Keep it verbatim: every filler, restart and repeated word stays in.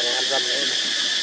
Hãy subscribe cho kênh Ghiền Mì Gõ để không bỏ lỡ những video hấp dẫn.